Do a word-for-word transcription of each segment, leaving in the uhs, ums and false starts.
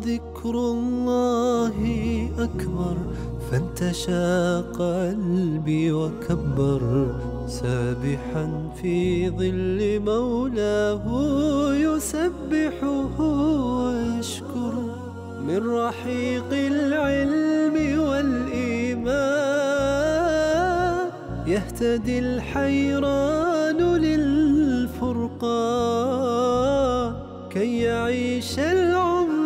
ذكر الله أكبر، فانتشى قلبي وكبر، سابحا في ظل مولاه يسبحه ويشكره. من رحيق العلم والإيمان يهتدي الحيران للفرقان، كي يعيش العمر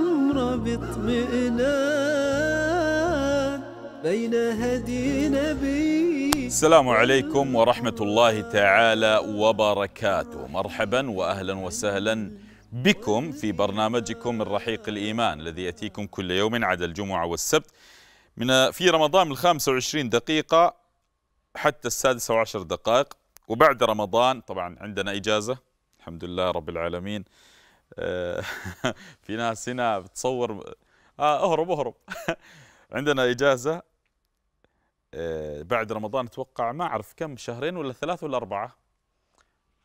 باطمئنان بين هدي نبي. السلام عليكم ورحمة الله تعالى وبركاته، مرحبا وأهلا وسهلا بكم في برنامجكم الرحيق الإيمان الذي يأتيكم كل يوم عدا الجمعة والسبت من في رمضان من خمس وعشرين دقيقة حتى السادسة وعشر دقائق، وبعد رمضان طبعا عندنا إجازة الحمد لله رب العالمين. في ناس هنا بتصور آه أهرب أهرب عندنا إجازة بعد رمضان، أتوقع ما أعرف كم، شهرين ولا ثلاث ولا أربعة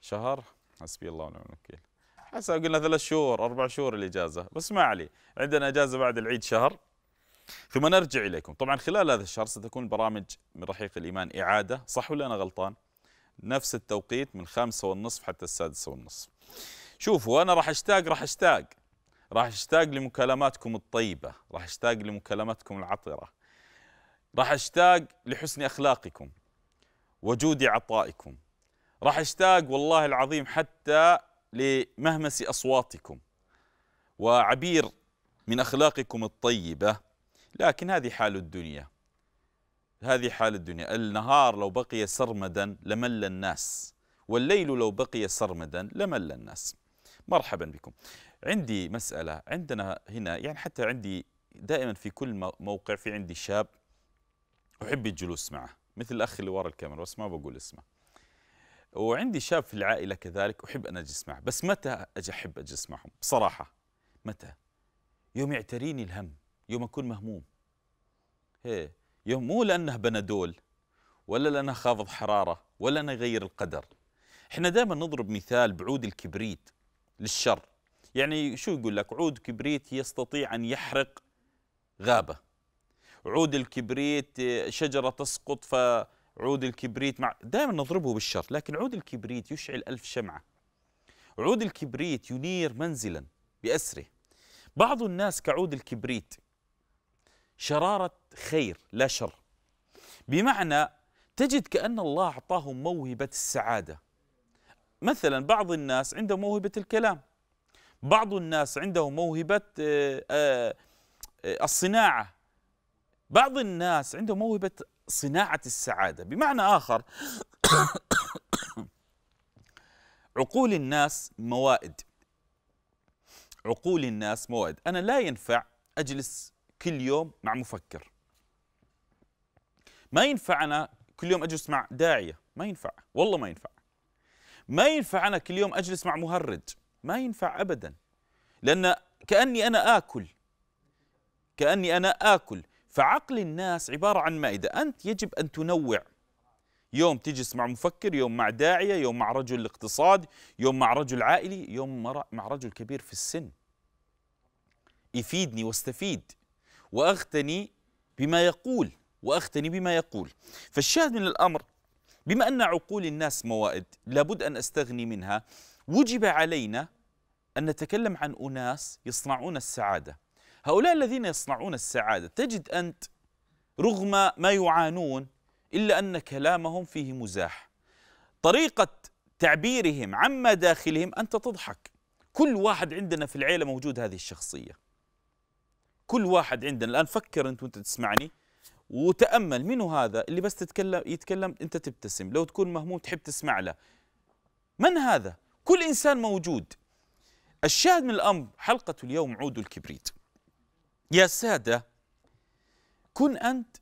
شهر، حسبي الله ونعم الوكيل، حسب قلنا ثلاث شهور أربع شهور الإجازة، بس ما عليه، عندنا إجازة بعد العيد شهر ثم نرجع إليكم. طبعا خلال هذا الشهر ستكون برامج من رحيق الإيمان إعادة، صح ولا أنا غلطان؟ نفس التوقيت من خمسة والنصف حتى السادسة والنصف. شوفوا أنا راح أشتاق راح أشتاق راح أشتاق لمكالماتكم الطيبة، راح أشتاق لمكالماتكم العطرة، راح أشتاق لحسن أخلاقكم وجود عطائكم، راح أشتاق والله العظيم حتى لمهمس أصواتكم وعبير من أخلاقكم الطيبة، لكن هذه حال الدنيا، هذه حال الدنيا. النهار لو بقي سرمدا لمل الناس، والليل لو بقي سرمدا لمل الناس. مرحبا بكم. عندي مسألة، عندنا هنا يعني حتى عندي دائما في كل موقع في عندي شاب أحب الجلوس معه، مثل الأخ اللي ورا الكاميرا بس ما بقول اسمه. وعندي شاب في العائلة كذلك أحب أن أجلس معه، بس متى أجي أحب أجلس معهم؟ بصراحة متى؟ يوم يعتريني الهم، يوم أكون مهموم. هي يوم مو لأنه بنادول ولا لأنه خافض حرارة ولا أنه يغير القدر. احنا دائما نضرب مثال بعود الكبريت للشر، يعني شو يقول لك؟ عود كبريت يستطيع أن يحرق غابة. عود الكبريت شجرة تسقط فعود الكبريت مع دائما نضربه بالشر، لكن عود الكبريت يشعل ألف شمعة. عود الكبريت ينير منزلا بأسره. بعض الناس كعود الكبريت شرارة خير لا شر، بمعنى تجد كأن الله أعطاهم موهبة السعادة. مثلا بعض الناس عنده موهبة الكلام، بعض الناس عنده موهبة الصناعة، بعض الناس عنده موهبة صناعة السعادة. بمعنى آخر عقول الناس موائد، عقول الناس موائد. أنا لا ينفع أجلس كل يوم مع مفكر، ما ينفع أنا كل يوم أجلس مع داعية، ما ينفع والله ما ينفع. ما ينفع أنا كل يوم أجلس مع مهرج، ما ينفع أبدا، لأن كأني أنا آكل، كأني أنا آكل. فعقل الناس عبارة عن مائدة، أنت يجب أن تنوع، يوم تجلس مع مفكر، يوم مع داعية، يوم مع رجل الاقتصاد، يوم مع رجل عائلي، يوم مع رجل كبير في السن يفيدني واستفيد وأغتني بما يقول وأغتني بما يقول. فالشاهد من الأمر بما أن عقول الناس موائد لابد أن أستغني منها، وجب علينا أن نتكلم عن أناس يصنعون السعادة. هؤلاء الذين يصنعون السعادة تجد أنت رغم ما يعانون إلا أن كلامهم فيه مزاح، طريقة تعبيرهم عما داخلهم أنت تضحك. كل واحد عندنا في العيلة موجود هذه الشخصية، كل واحد عندنا. الآن فكر أنت وأنت تسمعني وتأمل منه هذا اللي بس تتكلم يتكلم أنت تبتسم، لو تكون مهموم تحب تسمع له، من هذا؟ كل إنسان موجود. الشاهد من الأمر حلقة اليوم عود الكبريت. يا سادة، كن أنت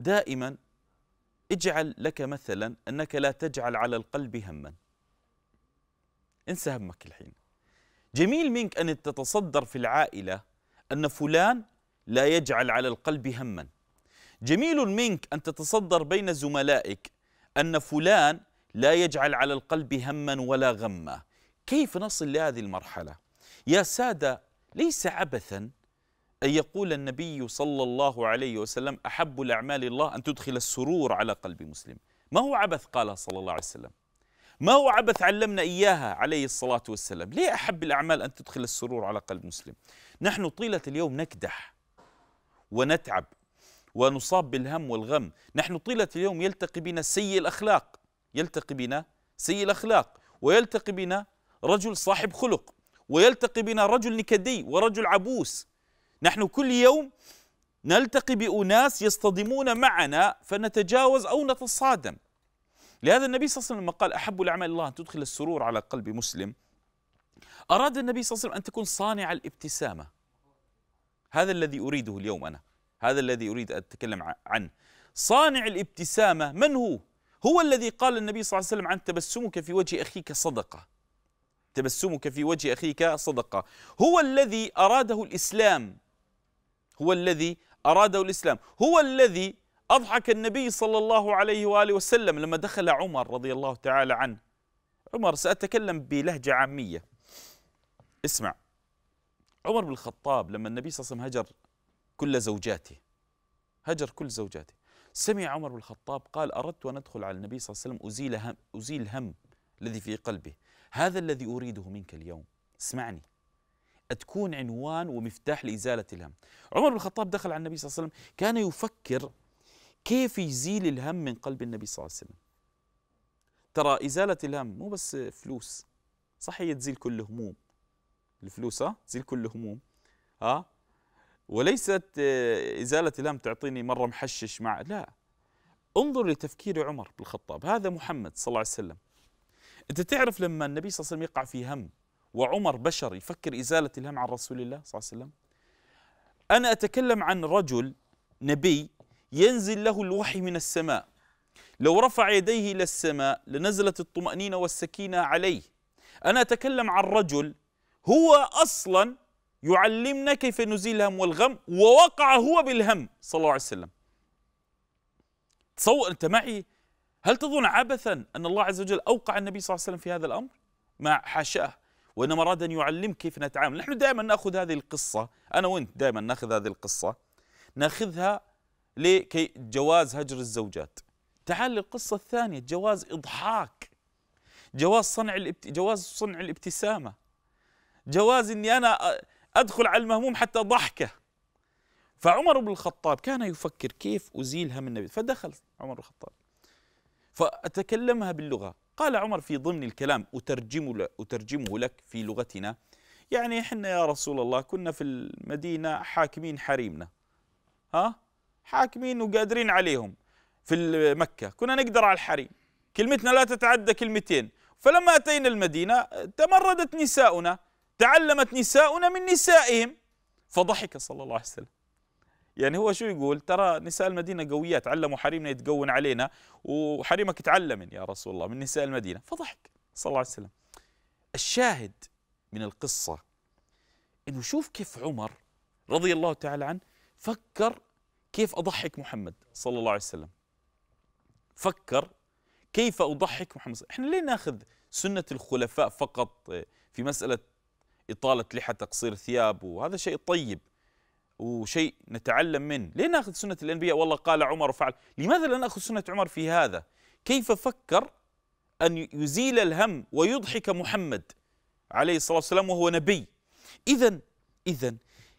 دائما، اجعل لك مثلا أنك لا تجعل على القلب هما، انسى همك الحين. جميل منك أن تتصدر في العائلة أن فلان لا يجعل على القلب هما، جميل منك أن تتصدر بين زملائك أن فلان لا يجعل على القلب هما ولا غما. كيف نصل لهذه المرحلة؟ يا سادة، ليس عبثا يقول النبي صلى الله عليه وسلم أحب الأعمال الله أن تدخل السرور على قلب مسلم. ما هو عبث قالها صلى الله عليه وسلم، ما هو عبث علمنا إياها عليه الصلاة والسلام. ليه أحب الأعمال أن تدخل السرور على قلب مسلم؟ نحن طيلة اليوم نكدح ونتعب ونصاب بالهم والغم. نحن طيلة اليوم يلتقي بنا سيء الأخلاق، يلتقي بنا سيء الأخلاق، ويلتقي بنا رجل صاحب خلق، ويلتقي بنا رجل نكدي ورجل عبوس. نحن كل يوم نلتقي بأناس يصطدمون معنا فنتجاوز أو نتصادم. لهذا النبي صلى الله عليه وسلم قال أحب الأعمال الله أن تدخل السرور على قلب مسلم. أراد النبي صلى الله عليه وسلم أن تكون صانع الابتسامة. هذا الذي أريده اليوم أنا، هذا الذي أريد أن أتكلم عنه. صانع الابتسامة من هو؟ هو الذي قال النبي صلى الله عليه وسلم عن تبسمك في وجه أخيك صدقة، تبسمك في وجه أخيك صدقة. هو الذي أراده الإسلام، هو الذي أراده الإسلام، هو الذي أضحك النبي صلى الله عليه وآله وسلم لما دخل عمر رضي الله تعالى عنه. عمر، سأتكلم بلهجة عامية، اسمع. عمر بن الخطاب لما النبي صلى الله عليه وسلم هجر كل زوجاته، هجر كل زوجاته، سمع عمر بن الخطاب قال أردت أن أدخل على النبي صلى الله عليه وسلم أزيل هم أزيل الهم الذي في قلبه. هذا الذي أريده منك اليوم، اسمعني، أتكون عنوان ومفتاح لإزالة الهم. عمر بن الخطاب دخل على النبي صلى الله عليه وسلم، كان يفكر كيف يزيل الهم من قلب النبي صلى الله عليه وسلم. ترى إزالة الهم مو بس فلوس، صح هي تزيل كل هموم، الفلوس ها تزيل كل هموم ها، وليست إزالة الهم تعطيني مرة محشش مع، لا، انظر لتفكير عمر بن الخطاب. هذا محمد صلى الله عليه وسلم. أنت تعرف لما النبي صلى الله عليه وسلم يقع في هم وعمر بشر يفكر إزالة الهم عن رسول الله صلى الله عليه وسلم. أنا أتكلم عن رجل نبي ينزل له الوحي من السماء، لو رفع يديه إلى السماء لنزلت الطمأنينة والسكينة عليه. أنا أتكلم عن رجل هو أصلا يعلمنا كيف نزيل الهم والغم، ووقع هو بالهم صلى الله عليه وسلم. تصور أنت معي، هل تظن عبثا أن الله عز وجل أوقع النبي صلى الله عليه وسلم في هذا الأمر؟ ما حاشاه، وإنما أراد أن يعلم كيف نتعامل. نحن دائما نأخذ هذه القصة، أنا وأنت دائما نأخذ هذه القصة، نأخذها لكي جواز هجر الزوجات. تعال للقصة الثانية، جواز إضحاك، جواز صنع الابت... جواز صنع الابتسامة، جواز إني أنا أدخل على المهموم حتى ضحكه. فعمر بن الخطاب كان يفكر كيف أزيلها من النبي، فدخل عمر بن الخطاب فأتكلمها باللغة. قال عمر في ضمن الكلام أترجمه, أترجمه لك في لغتنا، يعني إحنا يا رسول الله كنا في المدينة حاكمين حريمنا، ها حاكمين وقادرين عليهم في مكة، كنا نقدر على الحريم، كلمتنا لا تتعدى كلمتين، فلما أتينا المدينة تمردت نساؤنا، تعلمت نساؤنا من نسائهم. فضحك صلى الله عليه وسلم. يعني هو شو يقول؟ ترى نساء المدينة قويات، علموا حريمنا يتقون علينا، وحريمك تعلم يا رسول الله من نساء المدينة. فضحك صلى الله عليه وسلم. الشاهد من القصة إنه شوف كيف عمر رضي الله تعالى عنه فكر كيف أضحك محمد صلى الله عليه وسلم، فكر كيف أضحك محمد. إحنا ليه ناخذ سنة الخلفاء فقط في مسألة إطالة لحى تقصير ثياب، وهذا شيء طيب وشيء نتعلم منه. ليه ناخذ سنة الأنبياء والله قال عمر وفعل؟ لماذا لا ناخذ سنة عمر في هذا؟ كيف فكر أن يزيل الهم ويضحك محمد عليه الصلاة والسلام وهو نبي. إذن إذن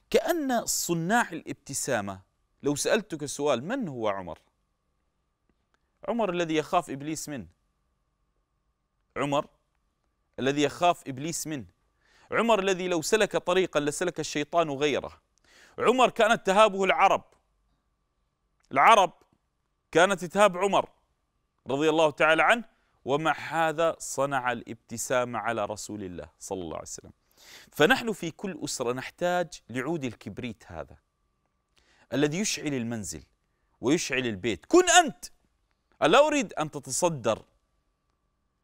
كأن صناع الابتسامة، لو سألتك سؤال من هو عمر؟ عمر الذي يخاف إبليس منه، عمر الذي يخاف إبليس منه، عمر الذي لو سلك طريقا لسلك الشيطان غيره. عمر كانت تهابه العرب، العرب كانت تهاب عمر رضي الله تعالى عنه، ومع هذا صنع الابتسامة على رسول الله صلى الله عليه وسلم. فنحن في كل أسرة نحتاج لعود الكبريت هذا الذي يشعل المنزل ويشعل البيت. كن أنت، ألا أريد أن تتصدر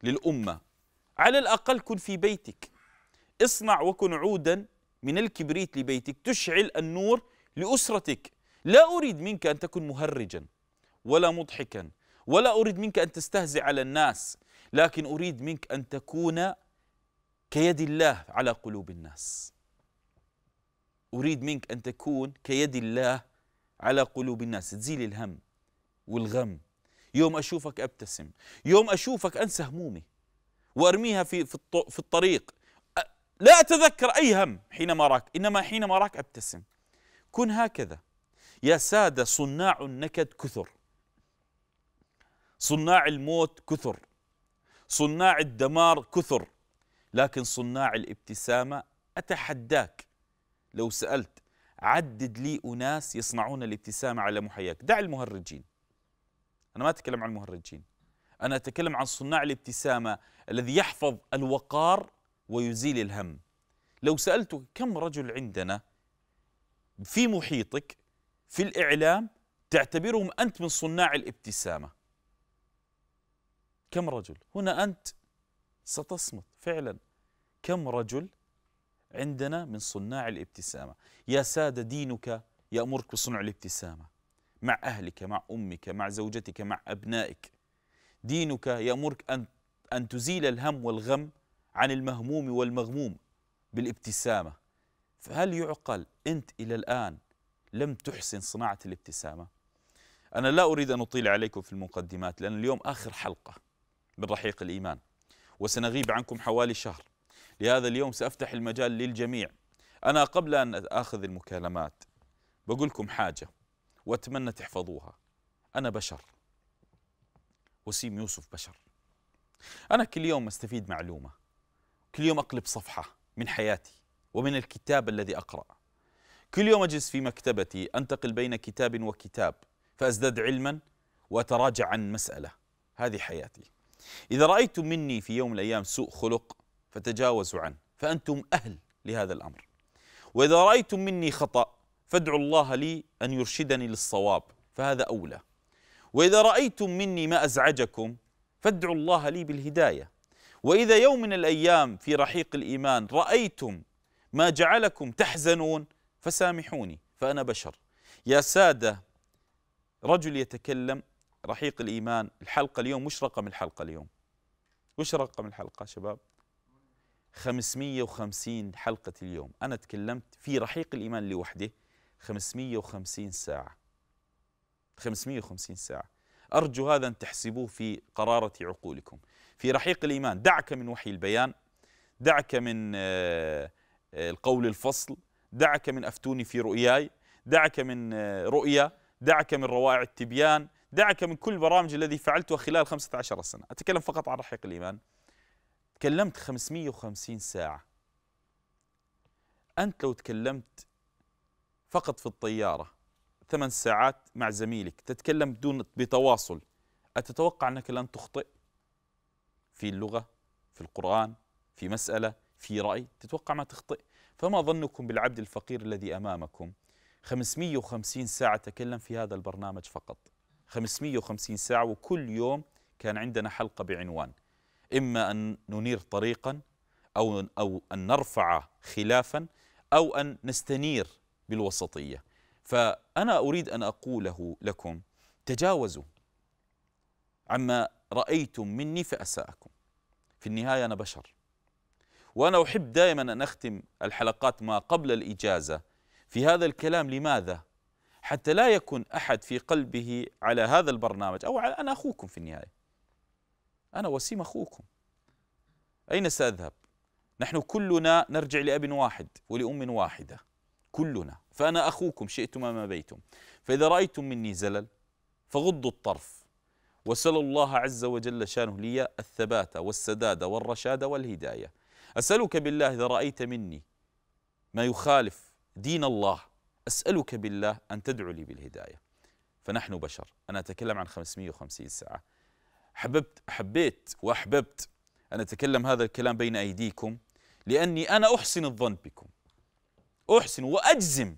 للأمة، على الأقل كن في بيتك، اصنع وكن عودا من الكبريت لبيتك تشعل النور لأسرتك. لا أريد منك أن تكون مهرجا ولا مضحكا، ولا أريد منك أن تستهزئ على الناس، لكن أريد منك أن تكون كيد الله على قلوب الناس. أريد منك أن تكون كيد الله على قلوب الناس، تزيل الهم والغم. يوم أشوفك أبتسم، يوم أشوفك أنسى همومي وأرميها في في الطريق، لا أتذكر أي هم حينما أراك، إنما حينما أراك أبتسم. كن هكذا يا سادة. صناع النكد كثر، صناع الموت كثر، صناع الدمار كثر، لكن صناع الابتسامة أتحداك لو سألت عدد لي أناس يصنعون الابتسامة على محياك. دع المهرجين، أنا ما أتكلم عن المهرجين، أنا أتكلم عن صناع الابتسامة الذي يحفظ الوقار ويزيل الهم. لو سألت كم رجل عندنا في محيطك في الإعلام تعتبرهم أنت من صناع الابتسامة؟ كم رجل؟ هنا أنت ستصمت فعلا. كم رجل عندنا من صناع الابتسامة؟ يا سادة دينك يأمرك بصنع الابتسامة مع أهلك، مع أمك، مع زوجتك، مع أبنائك. دينك يأمرك أن أن تزيل الهم والغم عن المهموم والمغموم بالابتسامة. فهل يعقل أنت إلى الآن لم تحسن صناعة الابتسامة؟ أنا لا أريد أن أطيل عليكم في المقدمات، لأن اليوم آخر حلقة من رحيق الإيمان وسنغيب عنكم حوالي شهر. لهذا اليوم سأفتح المجال للجميع. أنا قبل أن آخذ المكالمات بقول لكم حاجة وأتمنى تحفظوها. أنا بشر، وسيم يوسف بشر. أنا كل يوم أستفيد معلومة، كل يوم أقلب صفحة من حياتي ومن الكتاب الذي أقرأ. كل يوم أجلس في مكتبتي أنتقل بين كتاب وكتاب فأزداد علما وأتراجع عن مسألة. هذه حياتي. إذا رأيتم مني في يوم من الأيام سوء خلق فتجاوزوا عنه، فأنتم أهل لهذا الأمر. وإذا رأيتم مني خطأ فادعوا الله لي أن يرشدني للصواب، فهذا أولى. وإذا رأيتم مني ما أزعجكم فادعوا الله لي بالهداية. وإذا يوم من الأيام في رحيق الإيمان رأيتم ما جعلكم تحزنون فسامحوني، فأنا بشر. يا سادة، رجل يتكلم. رحيق الإيمان الحلقة اليوم، وش رقم الحلقة اليوم؟ وش رقم الحلقة شباب؟ خمسمئة وخمسين حلقة اليوم. أنا تكلمت في رحيق الإيمان لوحده خمسمئة وخمسين ساعة، خمسمئة وخمسين ساعة. أرجو هذا أن تحسبوه في قرارة عقولكم. في رحيق الإيمان دعك من وحي البيان، دعك من القول الفصل، دعك من أفتوني في رؤياي، دعك من رؤيا، دعك من روائع التبيان، دعك من كل برامج الذي فعلتها خلال خمسة عشر سنة. أتكلم فقط عن رحيق الإيمان. تكلمت خمسمئة وخمسين ساعة. أنت لو تكلمت فقط في الطيارة ثمان ساعات مع زميلك تتكلم بدون بتواصل، أتتوقع أنك لن تخطئ في اللغة، في القرآن، في مسألة، في رأي؟ تتوقع ما تخطئ. فما ظنكم بالعبد الفقير الذي أمامكم؟ خمسمئة وخمسين ساعة تكلم في هذا البرنامج فقط، خمسمئة وخمسين ساعة. وكل يوم كان عندنا حلقة بعنوان إما أن ننير طريقا أو, أو أن نرفع خلافا أو أن نستنير بالوسطية. فأنا أريد أن أقوله لكم: تجاوزوا عما رأيتم مني فأساءكم. في النهاية أنا بشر، وأنا أحب دائما أن أختم الحلقات ما قبل الإجازة في هذا الكلام. لماذا؟ حتى لا يكون أحد في قلبه على هذا البرنامج أو على... أنا أخوكم في النهاية، أنا وسيم أخوكم. أين سأذهب؟ نحن كلنا نرجع لأب واحد ولأم واحدة، كلنا. فأنا أخوكم شئتم أم أبيتم. فإذا رأيتم مني زلل فغضوا الطرف، وسألوا الله عز وجل شانه لي الثبات والسداد والرشاد والهداية. أسألك بالله إذا رأيت مني ما يخالف دين الله، أسألك بالله أن تدعو لي بالهداية. فنحن بشر. أنا أتكلم عن خمسمئة وخمسين ساعة. حببت حبيت وأحببت أن أتكلم هذا الكلام بين أيديكم، لأني أنا أحسن الظن بكم، أحسن وأجزم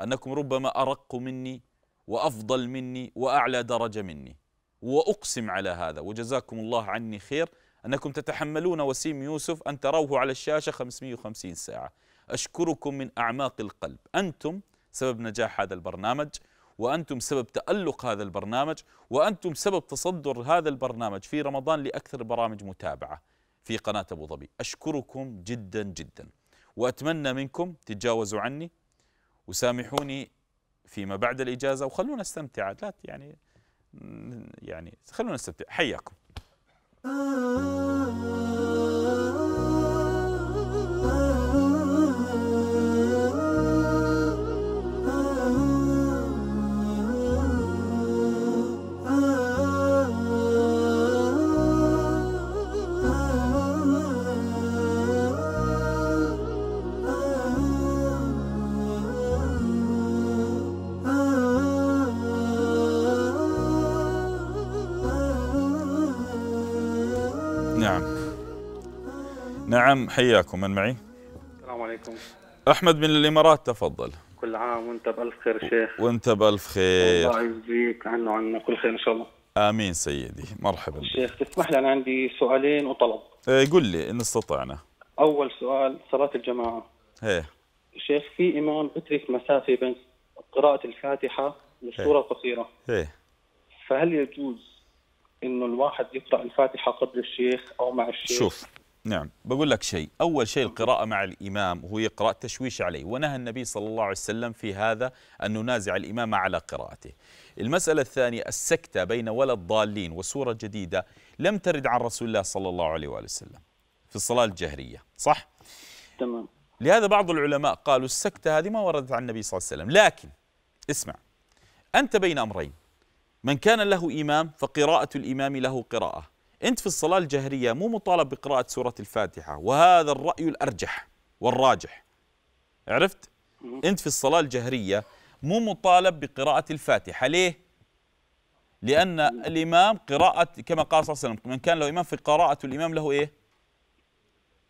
أنكم ربما أرق مني وأفضل مني وأعلى درجة مني، وأقسم على هذا. وجزاكم الله عني خير أنكم تتحملون وسيم يوسف أن تروه على الشاشة خمسمئة وخمسين ساعة. أشكركم من أعماق القلب. أنتم سبب نجاح هذا البرنامج، وأنتم سبب تألق هذا البرنامج، وأنتم سبب تصدر هذا البرنامج في رمضان لأكثر برامج متابعة في قناة أبو ظبي. أشكركم جدا جدا، وأتمنى منكم تتجاوزوا عني وسامحوني فيما بعد الإجازة وخلونا نستمتع. لا يعني يعني خلونا نستمتع. حياكم. نعم حياكم. من معي؟ السلام عليكم. أحمد من الإمارات تفضل. كل عام وأنت بألف خير شيخ. وأنت بألف خير. الله يجزيك عنه وعنا كل خير إن شاء الله. آمين سيدي. مرحبا شيخ تسمح لي أنا عندي سؤالين وطلب. إيه قل لي إن استطعنا. أول سؤال صلاة الجماعة. إيه. شيخ في إمام بترك مسافة بين قراءة الفاتحة والسورة القصيرة. إيه. فهل يجوز إنه الواحد يقرأ الفاتحة قبل الشيخ أو مع الشيخ؟ شوف. نعم بقول لك شيء. أول شيء القراءة مع الإمام وهو يقرأ تشويش عليه، ونهى النبي صلى الله عليه وسلم في هذا أن ننازع الإمام على قراءته. المسألة الثانية السكتة بين ولا الضالين وسورة جديدة لم ترد عن رسول الله صلى الله عليه وآله وسلم في الصلاة الجهرية، صح؟ تمام. لهذا بعض العلماء قالوا السكتة هذه ما وردت عن النبي صلى الله عليه وسلم، لكن اسمع أنت بين أمرين، من كان له إمام فقراءة الإمام له قراءة. أنت في الصلاة الجهرية مو مطالب بقراءة سورة الفاتحة، وهذا الرأي الأرجح والراجح. عرفت؟ أنت في الصلاة الجهرية مو مطالب بقراءة الفاتحة. ليه؟ لأن الإمام قراءة كما قال صلى الله عليه وسلم من كان له إمام فقراءة الإمام له إيه؟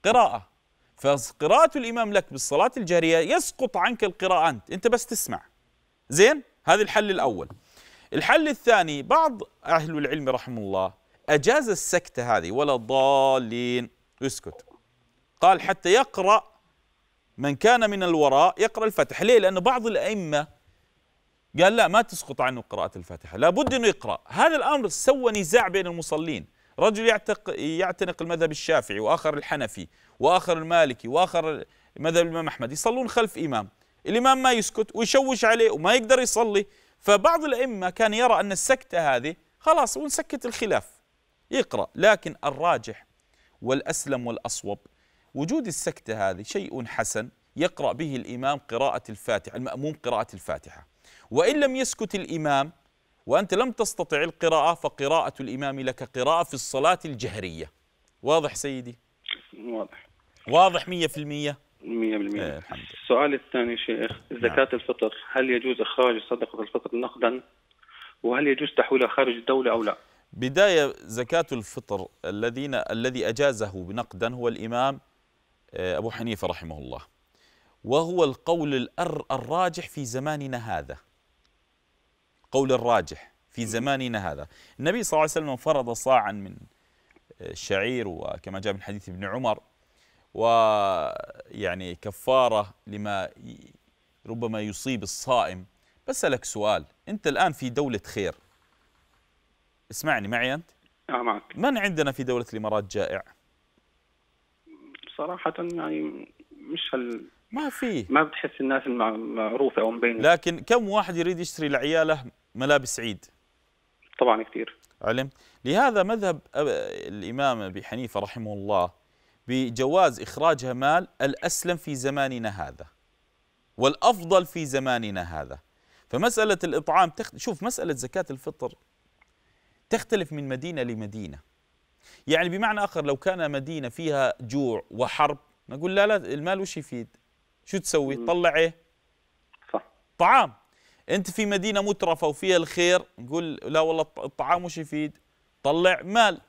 قراءة. فقراءة الإمام لك بالصلاة الجهرية يسقط عنك القراءة أنت، أنت بس تسمع. زين؟ هذا الحل الأول. الحل الثاني بعض أهل العلم رحمه الله أجاز السكتة هذه ولا الضالين يسكت، قال حتى يقرأ من كان من الوراء يقرأ الفاتحة. ليه؟ لأن بعض الأئمة قال لا ما تسقط عنه قراءة الفاتحة، لابد أنه يقرأ. هذا الأمر سوى نزاع بين المصلين، رجل يعتنق المذهب الشافعي وآخر الحنفي وآخر المالكي وآخر مذهب الإمام أحمد، يصلون خلف إمام، الإمام ما يسكت ويشوش عليه وما يقدر يصلي. فبعض الأئمة كان يرى أن السكتة هذه خلاص ونسكت الخلاف يقرأ، لكن الراجح والأسلم والأصوب وجود السكتة هذه شيء حسن يقرأ به الإمام قراءة الفاتحة، المأموم قراءة الفاتحة. وإن لم يسكت الإمام وأنت لم تستطع القراءة فقراءة الإمام لك قراءة في الصلاة الجهرية. واضح سيدي؟ واضح. واضح مية في المية؟ مية بالمية. السؤال الثاني شيخ زكاة نعم. الفطر هل يجوز إخراج صدقة الفطر نقدا؟ وهل يجوز تحويلها خارج الدولة أو لا؟ بداية زكاة الفطر الذين الذي أجازه بنقدا هو الإمام أبو حنيفة رحمه الله، وهو القول الراجح في زماننا هذا. قول الراجح في زماننا هذا النبي صلى الله عليه وسلم فرض صاعا من الشعير وكما جاء من حديث ابن عمر، ويعني كفارة لما ربما يصيب الصائم. بسألك سؤال، أنت الآن في دولة خير، اسمعني معي أنت؟ آه معك. من عندنا في دولة الإمارات جائع؟ صراحة يعني مش هال ما في، ما بتحس الناس المعروفة أو مبينة، لكن كم واحد يريد يشتري لعياله ملابس عيد؟ طبعا كثير. علم؟ لهذا مذهب الإمام أبي حنيفة رحمه الله بجواز إخراجها مال الأسلم في زماننا هذا والأفضل في زماننا هذا. فمسألة الإطعام تخت... شوف مسألة زكاة الفطر تختلف من مدينة لمدينة، يعني بمعنى آخر لو كان مدينة فيها جوع وحرب نقول لا لا المال وش يفيد؟ شو تسوي؟ طلع إيه؟ صح. طعام. أنت في مدينة مترفة وفيها الخير نقول لا والله الطعام وش يفيد؟ طلع مال.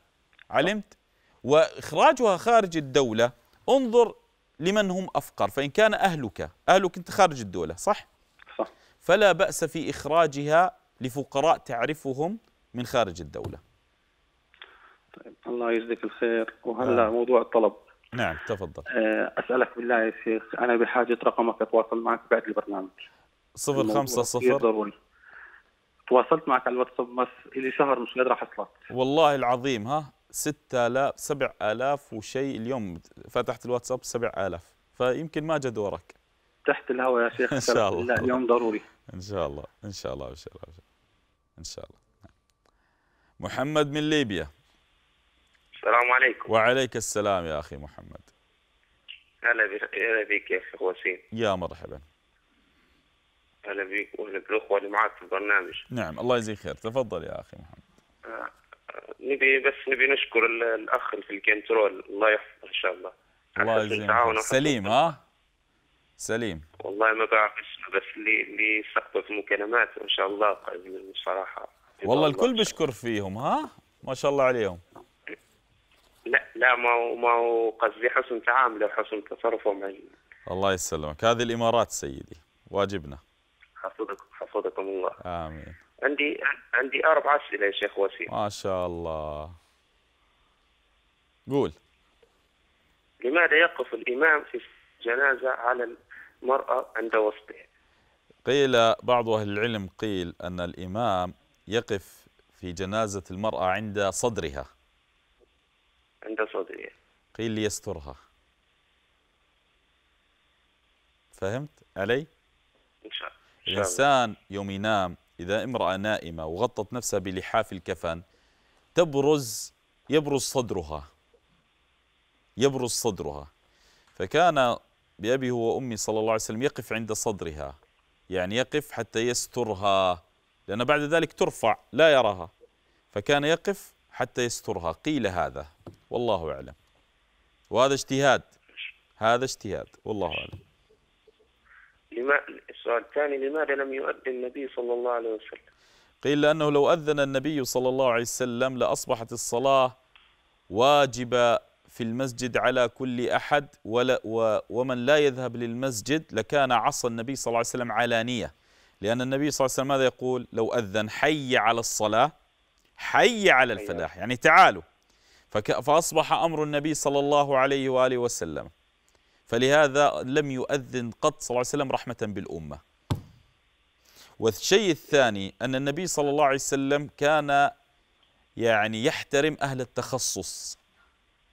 علمت؟ وإخراجها خارج الدولة انظر لمن هم أفقر، فإن كان أهلك أهلك أنت خارج الدولة صح؟ صح. فلا بأس في إخراجها لفقراء تعرفهم من خارج الدولة. طيب الله يجزيك الخير. وهلا آه. موضوع الطلب. نعم تفضل. أسألك بالله يا شيخ أنا بحاجة رقمك أتواصل معك بعد البرنامج. صفر خمسة صفر. ضروري. تواصلت معك على الواتساب بس إلي شهر مش قادر أحصلك. والله العظيم ها ستة آلاف سبعة آلاف وشيء، اليوم فتحت الواتساب سبعة آلاف فيمكن ما جا دورك. تحت الهواء يا شيخ. ان شاء الله اليوم ضروري. ان شاء الله ان شاء الله ان شاء الله ان شاء الله. محمد من ليبيا. السلام عليكم. وعليك السلام يا اخي محمد. هلا بك يا اخي وسيم. يا مرحبا. هلا بك والاخوه اللي معك في البرنامج. نعم الله يجزيك خير، تفضل يا اخي محمد. آه. نبي بس نبي نشكر الاخ في الكنترول الله يحفظه ان شاء الله. الله يجزيك سليم. ها؟ سليم. والله ما بعرف اسمه بس اللي اللي سقطوا في مكالمات ان شاء الله قريب منه صراحه. والله الكل بشكر فيهم. ها؟ ما شاء الله عليهم. لا لا ما هو ما هو قصدي حسن تعامله وحسن تصرفه مع الله يسلمك. هذه الامارات سيدي واجبنا. حفظكم حفظكم الله. امين. عندي عندي اربع اسئله يا شيخ وسيم. ما شاء الله. قول. لماذا يقف الامام في الجنازه على المراه عند وسطها؟ قيل بعض اهل العلم قيل ان الامام يقف في جنازه المراه عند صدرها. عند صدرها. قيل ليسترها. فهمت علي؟ ان شاء الله. الانسان يوم ينام إذا امرأة نائمة وغطت نفسها بلحاف الكفن تبرز يبرز صدرها يبرز صدرها فكان بأبي هو أمي صلى الله عليه وسلم يقف عند صدرها، يعني يقف حتى يسترها لأن بعد ذلك ترفع لا يراها، فكان يقف حتى يسترها. قيل هذا والله أعلم، وهذا اجتهاد هذا اجتهاد والله أعلم. السؤال الثاني لماذا لم يؤذن النبي صلى الله عليه وسلم؟ قيل لأنه لو أذن النبي صلى الله عليه وسلم لأصبحت الصلاة واجبة في المسجد على كل أحد، ولا ومن لا يذهب للمسجد لكان عصى النبي صلى الله عليه وسلم علانية، لأن النبي صلى الله عليه وسلم ماذا يقول؟ لو أذن حي على الصلاة حي على الفلاح، يعني تعالوا، فأصبح أمر النبي صلى الله عليه وآله وسلم، فلهذا لم يؤذن قط صلى الله عليه وسلم رحمة بالأمة. والشيء الثاني أن النبي صلى الله عليه وسلم كان يعني يحترم أهل التخصص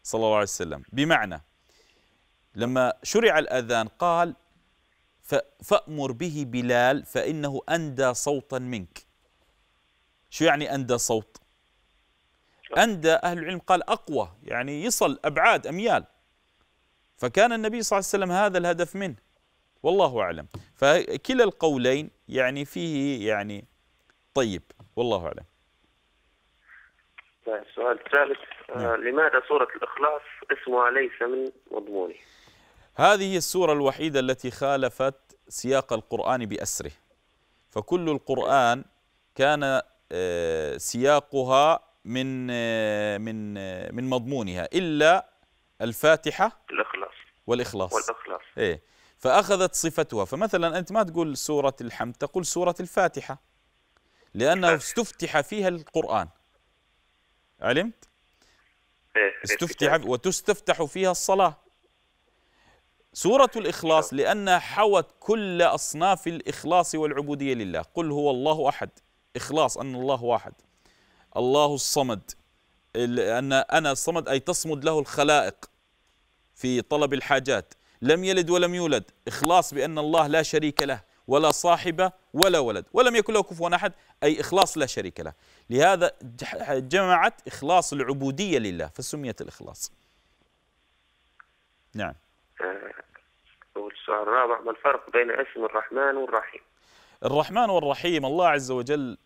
صلى الله عليه وسلم، بمعنى لما شرع الأذان قال فأمر به بلال فإنه أندى صوتا منك. شو يعني أندى صوت؟ أندى أهل العلم قال أقوى، يعني يصل أبعاد أميال، فكان النبي صلى الله عليه وسلم هذا الهدف منه والله أعلم. فكلا القولين يعني فيه يعني طيب والله أعلم. السؤال الثالث آه لماذا سورة الإخلاص اسمها ليس من مضمونه؟ هذه السورة الوحيدة التي خالفت سياق القرآن بأسره، فكل القرآن كان آه سياقها من آه من آه من مضمونها إلا الفاتحة الإخلاص والإخلاص والإخلاص إيه، فأخذت صفتها. فمثلا أنت ما تقول سورة الحمد، تقول سورة الفاتحة لأنه استفتح فيها القرآن، علمت؟ إيه استفتح وتستفتح فيها الصلاة. سورة الإخلاص لأنها حوت كل أصناف الإخلاص والعبودية لله، قل هو الله أحد، إخلاص أن الله واحد، الله الصمد، أن أنا الصمد أي تصمد له الخلائق في طلب الحاجات، لم يلد ولم يولد، إخلاص بأن الله لا شريك له ولا صاحبة ولا ولد، ولم يكن له كفوا أحد أي إخلاص لا شريك له. لهذا جمعت إخلاص العبودية لله فسميت الإخلاص. نعم. والسؤال الرابع ما الفرق بين اسم الرحمن والرحيم؟ الرحمن والرحيم الله عز وجل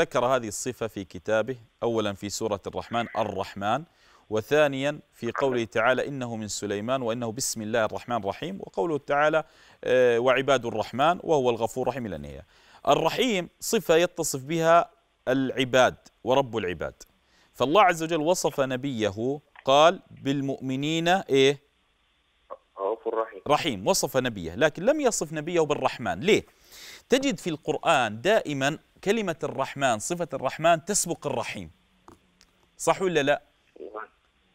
ذكر هذه الصفة في كتابه، أولا في سورة الرحمن الرحمن، وثانيا في قوله تعالى إنه من سليمان وإنه بسم الله الرحمن الرحيم، وقوله تعالى وعباد الرحمن وهو الغفور الرحيم إلى النهاية. الرحيم صفة يتصف بها العباد ورب العباد، فالله عز وجل وصف نبيه قال بالمؤمنين إيه رحيم، وصف نبيه، لكن لم يصف نبيه بالرحمن. ليه؟ تجد في القرآن دائما كلمة الرحمن صفة الرحمن تسبق الرحيم، صح ولا لا؟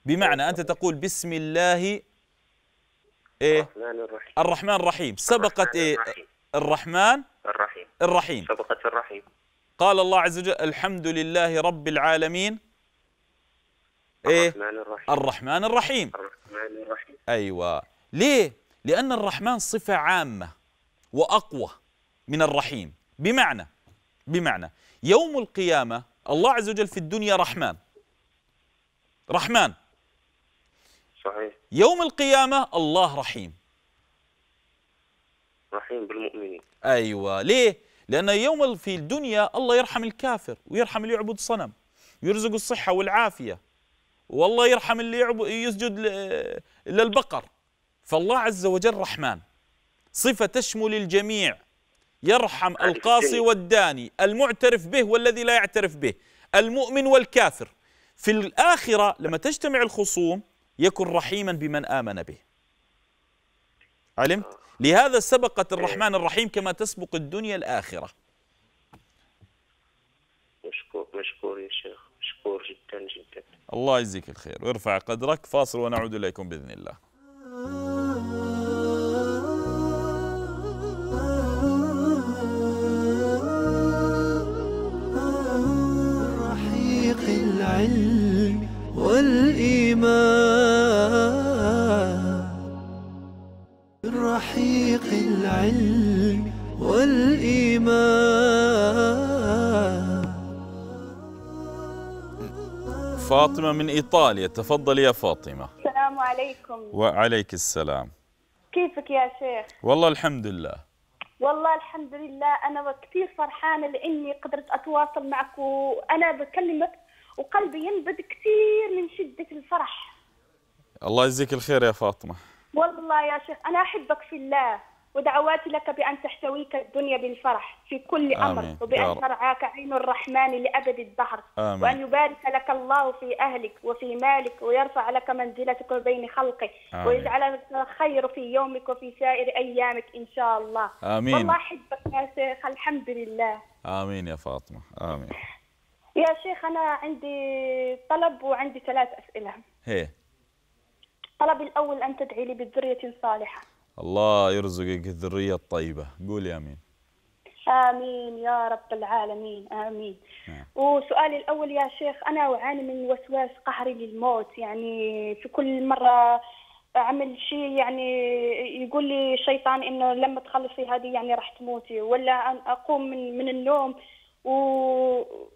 بمعنى أنت تقول بسم الله إيه؟ الرحمن الرحيم سبقت إيه؟ الرحمن الرحيم الرحيم سبقت الرحيم. قال الله عز وجل الحمد لله رب العالمين إيه؟ الرحمن الرحيم الرحمن الرحيم. أيوة ليه؟ لأن الرحمن صفة عامة وأقوى من الرحيم. بمعنى بمعنى يوم القيامة الله عز وجل في الدنيا رحمن رحمن صحيح، يوم القيامة الله رحيم رحيم بالمؤمنين. أيوة، ليه؟ لأن يوم في الدنيا الله يرحم الكافر ويرحم اللي يعبد صنم، يرزق الصحة والعافية، والله يرحم اللي يعبد يسجد للبقر. فالله عز وجل رحمن صفة تشمل الجميع، يرحم القاصي والداني، المعترف به والذي لا يعترف به، المؤمن والكافر. في الآخرة لما تجتمع الخصوم يكن رحيما بمن آمن به. علمت؟ لهذا سبقت الرحمن الرحيم كما تسبق الدنيا الآخرة. مشكور مشكور يا شيخ، مشكور جدا جدا. الله يجزيك الخير ويرفع قدرك. فاصل ونعود إليكم بإذن الله. رحيق العلم والإيمان، رحيق العلم والإيمان. فاطمة من إيطاليا، تفضل يا فاطمة. السلام عليكم. وعليك السلام. كيفك يا شيخ؟ والله الحمد لله. والله الحمد لله. أنا كثير فرحانة لأني قدرت أتواصل معك، وأنا بكلمك وقلبي ينبض كثير من شدة الفرح. الله يجزيك الخير يا فاطمة. والله يا شيخ أنا أحبك في الله، ودعواتي لك بأن تحتويك الدنيا بالفرح في كل أمر، وبأن ترعاك عين الرحمن لأبد الدهر، وأن يبارك لك الله في أهلك وفي مالك، ويرفع لك منزلتك بين خلقك، ويجعل لك خير في يومك وفي سائر أيامك إن شاء الله. آمين. والله أحبك يا شيخ، الحمد لله. آمين يا فاطمة. آمين يا شيخ. أنا عندي طلب وعندي ثلاث أسئلة. هي. الطلب الأول أن تدعي لي بذرية صالحة. الله يرزقك الذرية الطيبة، قولي آمين. آمين يا رب العالمين، آمين. نعم. وسؤالي الأول يا شيخ، أنا أعاني من وسواس قهري للموت، يعني في كل مرة أعمل شيء يعني يقول لي الشيطان إنه لما تخلصي هذه يعني راح تموتي، ولا أن أقوم من من النوم و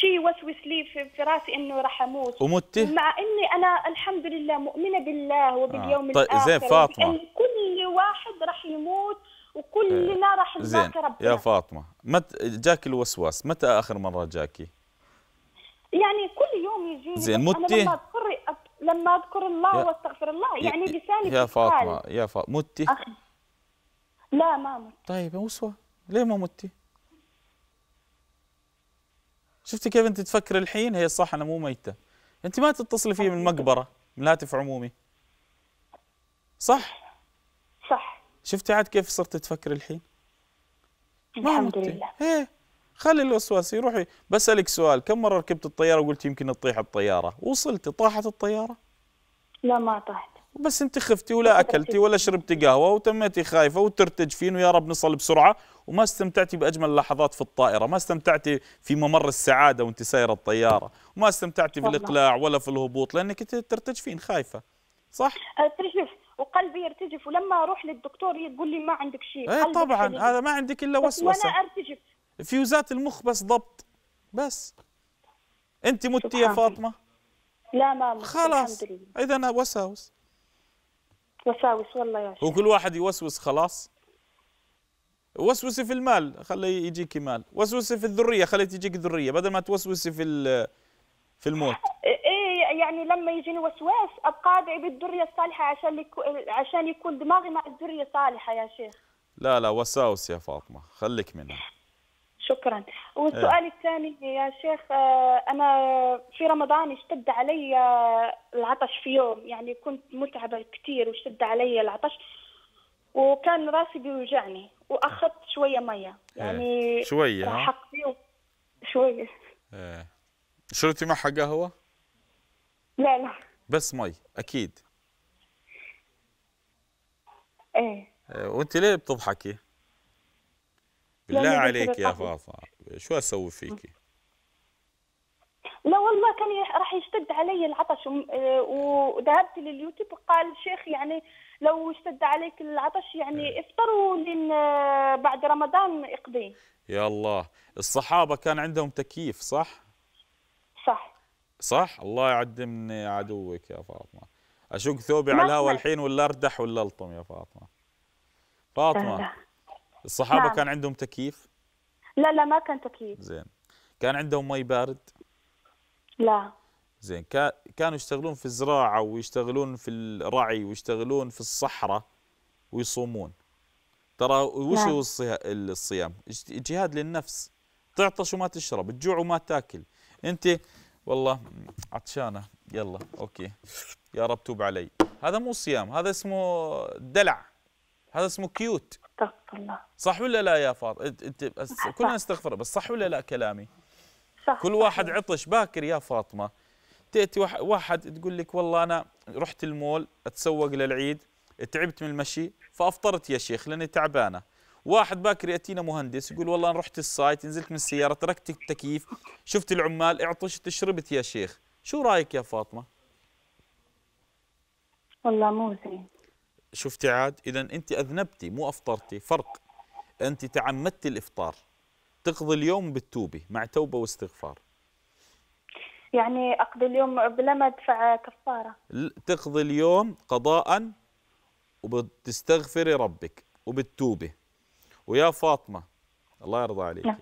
شيء وسوس لي في راسي انه راح اموت. ومتي؟ مع اني انا الحمد لله مؤمنه بالله وباليوم آه. طيب الاخر. زين فاطمه. يعني كل واحد راح يموت وكلنا راح نلاقي ربنا. يا فاطمه، متى جاك الوسواس؟ متى اخر مره جاكي؟ يعني كل يوم يجيني. زين متي؟ لما اذكر لما اذكر الله واستغفر الله يعني لساني. يا فاطمه يا فاطمه متي؟ أخي. لا ما مت. طيب وسوى ليه ما متي؟ شفتي كيف انت تفكر الحين؟ هي صح انا مو ميته. انت ما تتصلي فيه من المقبره، من الهاتف عمومي. صح؟ صح. شفتي عاد كيف صرت تفكر الحين؟ الحمد لله. ايه خلي الوسواس يروح. بسالك سؤال، كم مره ركبت الطياره وقلت يمكن تطيح الطياره؟ وصلتي طاحت الطياره؟ لا ما طاحت. بس انت خفتي ولا اكلتي ولا شربتي قهوه وتميتي خايفه وترتجفين ويا رب نصل بسرعه، وما استمتعتي باجمل لحظات في الطائره، ما استمتعتي في ممر السعاده وانت سايره الطياره، وما استمتعتي في الاقلاع ولا في الهبوط لانك ترتجفين خايفه. صح؟ ارتجف وقلبي يرتجف، ولما اروح للدكتور يقول لي ما عندك شيء. اي طبعا هذا ما عندك الا وسوسه. وانا ارتجف. فيوزات المخ بس ضبط. بس. انت متي يا فاطمه؟ لا ما مت. خلاص اذا وساوس. وساوس والله يا شيخ. وكل واحد يوسوس خلاص. وسوسي في المال خلي يجيكي مال، وسوسي في الذريه خلي تجيك ذريه، بدل ما توسوسي في في الموت. ايه يعني لما يجيني وسواس ابقى ادعي بالذريه الصالحه عشان عشان يكون دماغي مع الذريه الصالحه يا شيخ. لا لا وساوس يا فاطمه، خليك منها. شكرا. والسؤال إيه. الثاني يا شيخ، انا في رمضان اشتد علي العطش في يوم، يعني كنت متعبه كثير واشتد علي العطش وكان راسي بيوجعني، واخذت شويه ميه يعني إيه. شويه رحقت فيه شويه. ايه شربتي معها قهوه؟ لا لا بس مي اكيد. ايه, إيه. وانت ليه بتضحكي؟ بالله عليك يا فاطمه شو اسوي فيكي؟ لا والله كان راح يشتد علي العطش، وذهبت لليوتيوب قال شيخ يعني لو اشتد عليك العطش يعني افطر ولين بعد رمضان اقضي. يا الله، الصحابة كان عندهم تكييف صح؟ صح صح. الله يعد من عدوك يا فاطمة. أشق ثوبي على الهواء الحين ولا أردح ولا ألطم يا فاطمة؟ فاطمة الصحابة نعم. كان عندهم تكييف؟ لا لا ما كان تكييف. زين، كان عندهم مي بارد؟ لا. زين، كانوا يشتغلون في الزراعة ويشتغلون في الرعي ويشتغلون في الصحراء ويصومون. ترى وش هو الصيام؟ جهاد للنفس، تعطش وما تشرب، تجوع وما تاكل. أنت والله عطشانة، يلا أوكي يا رب توب علي. هذا مو صيام، هذا اسمه دلع، هذا اسمه كيوت. استغفر الله. صح ولا لا يا فاطمة؟ أنت كلنا نستغفر، بس صح ولا لا كلامي؟ صح. كل واحد عطش باكر يا فاطمة، تأتي واحد تقول لك والله أنا رحت المول أتسوق للعيد، تعبت من المشي فأفطرت يا شيخ لأني تعبانة. واحد باكر يأتينا مهندس يقول والله أنا رحت السايت، نزلت من السيارة، تركت التكييف، شفت العمال، عطشت، شربت يا شيخ. شو رأيك يا فاطمة؟ والله مو زين. شفتي عاد؟ إذا أنت أذنبتي مو أفطرتي، فرق. أنت تعمدتي الإفطار، تقضي اليوم بالتوبة مع توبة واستغفار. يعني أقضي اليوم بلا ما أدفع كفارة؟ تقضي اليوم قضاءً وبتستغفري ربك وبالتوبة. ويا فاطمة الله يرضى عليك، لا.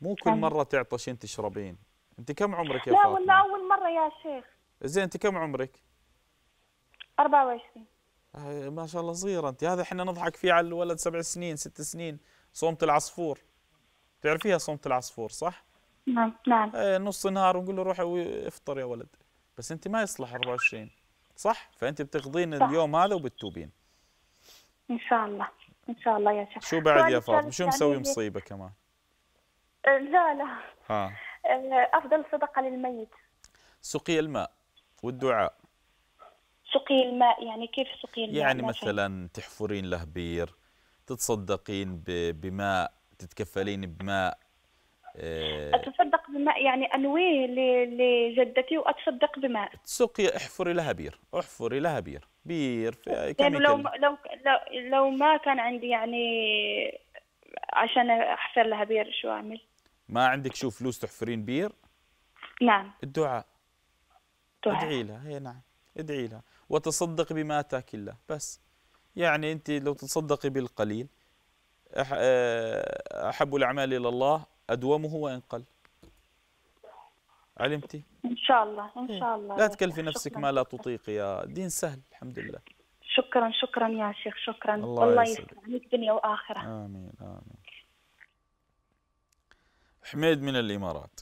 مو كل مرة تعطشين تشربين. أنت كم عمرك يا لا فاطمة؟ لا والله أول مرة يا شيخ. زين، أنت كم عمرك؟ أربعة وعشرين. آه ما شاء الله صغيرة أنت. هذا احنا نضحك فيه على الولد سبع سنين ست سنين. صومة العصفور، تعرفيها صومة العصفور صح؟ نعم نعم. آه نص نهار ونقول له روح افطر يا ولد، بس أنت ما يصلح أربعة وعشرين صح؟ فأنت بتقضين صح. اليوم هذا وبتتوبين إن شاء الله. إن شاء الله يا شيخ. شو بعد يا فاطمة؟ شو مسوي مصيبة كمان؟ لا لا ها. أفضل صدقة للميت سقي الماء والدعاء. سقي الماء يعني كيف سقي الماء؟ يعني مثلا تحفرين له بير، تتصدقين بماء، تتكفلين بماء. اه أتصدق بماء يعني أنوي لجدتي وأتصدق بماء. سقي، احفري لها بير، احفري لها بير بير في يعني لو, لو لو لو ما كان عندي يعني عشان احفر لها بير شو اعمل؟ ما عندك شو فلوس تحفرين بير؟ نعم. الدعاء، دعاء. ادعي لها. هي نعم ادعي لها وتصدق بما تاكل له. بس يعني انت لو تتصدقي بالقليل احب الاعمال الى الله ادومه وان قل. علمتي؟ إن شاء الله إن شاء الله. لا تكلفي نفسك ما لا تطيقي، يا دين سهل الحمد لله. شكرا شكرا يا شيخ، شكرا. الله والله يسلمك، يسلمك دنيا وآخرة. آمين آمين. حميد من الإمارات.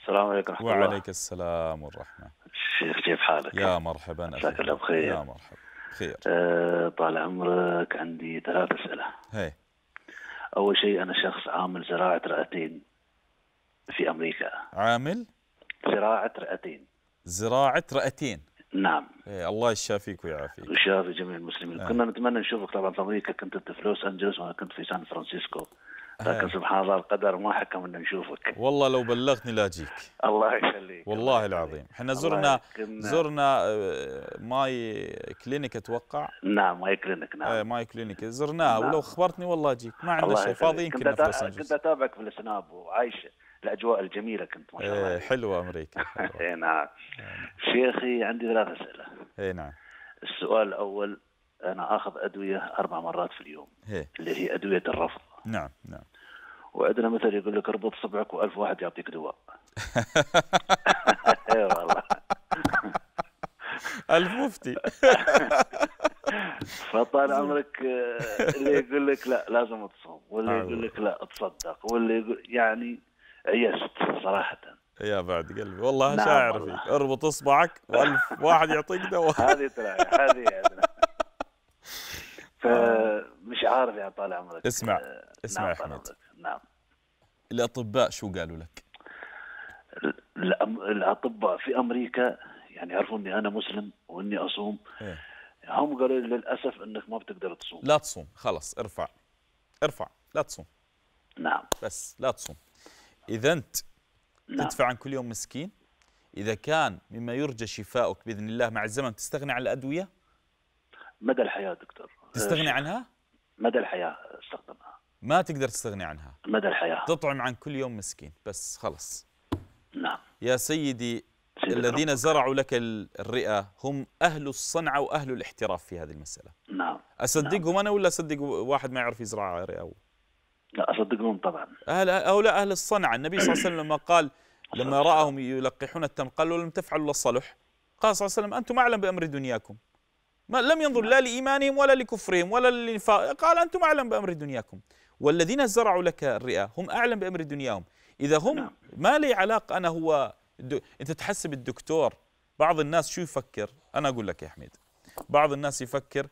السلام عليكم ورحمة الله. وعليك السلام والرحمة. شيخ كيف حالك؟ يا مرحبا. مساك الله بخير. يا مرحبا بخير. أه طال عمرك، عندي ثلاث أسئلة. هي. أول شيء أنا شخص عامل زراعة رأتين في أمريكا. عامل؟ زراعة رئتين. زراعة رئتين. نعم. إيه الله يشافيك ويعافيك. ويشافي جميع المسلمين. آه. كنا نتمنى نشوفك طبعا في امريكا، كنت انت في لوس انجلوس وانا كنت في سان فرانسيسكو. لكن آه. سبحان الله القدر ما حكم ان نشوفك. والله لو بلغتني لاجيك. الله يخليك. والله العظيم، احنا زرنا زرنا ماي كلينيك اتوقع. نعم ماي كلينيك. نعم. آه ماي كلينيك زرناها. نعم. ولو خبرتني والله اجيك، ما عندنا شيء، فاضيين كنا في لوس انجلوس. كنت اتابعك في السناب وعايشه الاجواء الجميله كنت ما شاء الله. ايه حلوه امريكا. اي نعم. شيخي عندي ثلاث اسئله. اي نعم. السؤال الاول، انا اخذ ادويه اربع مرات في اليوم. هي. اللي هي ادويه الرفض. نعم نعم. وعندنا مثل يقول لك اربط صبعك والف واحد يعطيك دواء. اي والله. الف مفتي. فطال عمرك اللي يقول لك لا لازم تصوم، واللي يقول لك لا تصدق، واللي يقول يعني عيست صراحة يا بعد قلبي والله. نعم شاعر والله. فيك اربط اصبعك والف واحد يعطيك دواء. هذه ترى هذه فمش عارف يا طال عمرك. اسمع اسمع يا حميد. نعم. الاطباء شو قالوا لك؟ الاطباء في امريكا يعني يعرفوا اني انا مسلم واني اصوم. إيه؟ هم قالوا لي للاسف انك ما بتقدر تصوم. لا تصوم خلص، ارفع ارفع لا تصوم. نعم بس لا تصوم. إذا أنت نعم. تدفع عن كل يوم مسكين، إذا كان مما يرجى شفاؤك بإذن الله مع الزمن تستغني عن الأدوية؟ مدى الحياة دكتور. تستغني عنها؟ مدى الحياة استخدمها. ما تقدر تستغني عنها. مدى الحياة. تطعم عن كل يوم مسكين بس خلص. نعم. يا سيدي الذين ربك. زرعوا لك الرئة هم أهل الصنعة وأهل الاحتراف في هذه المسألة. نعم. أصدقهم نعم. أنا ولا أصدق واحد ما يعرف يزرع رئة؟ لا أصدقهم طبعا. أهل أو لا أهل الصنعة، النبي صلى الله عليه وسلم لما قال لما رأهم يلقحون التمر قال ولم تفعلوا إلا صلح. قال صلى الله عليه وسلم أنتم أعلم بأمر دنياكم. ما لم ينظر لا لإيمانهم ولا لكفرهم ولا للنفاق، قال أنتم أعلم بأمر دنياكم. والذين زرعوا لك الرئة هم أعلم بأمر دنياهم. إذا هم ما لي علاقة أنا هو أنت تحسب الدكتور. بعض الناس شو يفكر؟ أنا أقول لك يا حميد، بعض الناس يفكر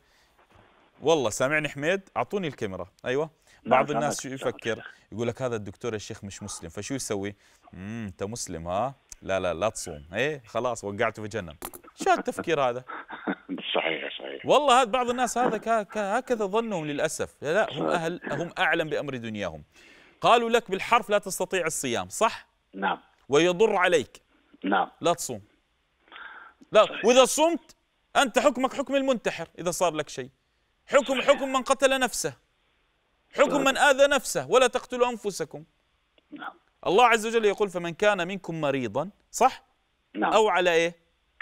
والله سامعني حميد؟ أعطوني الكاميرا. أيوة بعض الناس شو يفكر؟ يقول لك هذا الدكتور يا شيخ مش مسلم، فشو يسوي؟ امم أنت مسلم ها؟ لا لا لا تصوم، إيه خلاص وقعته في جهنم. شو التفكير هذا؟ صحيح صحيح والله هذا بعض الناس هذا هكذا ظنهم للأسف. لا هم أهل، هم أعلم بأمر دنياهم. قالوا لك بالحرف لا تستطيع الصيام صح؟ نعم. ويضر عليك. نعم. لا تصوم. لا صحيح. وإذا صمت أنت حكمك حكم المنتحر إذا صار لك شيء. حكم صحيح. حكم من قتل نفسه. حكم من آذى نفسه ولا تقتلوا أنفسكم. نعم. الله عز وجل يقول فمن كان منكم مريضا صح؟ نعم. أو على إيه؟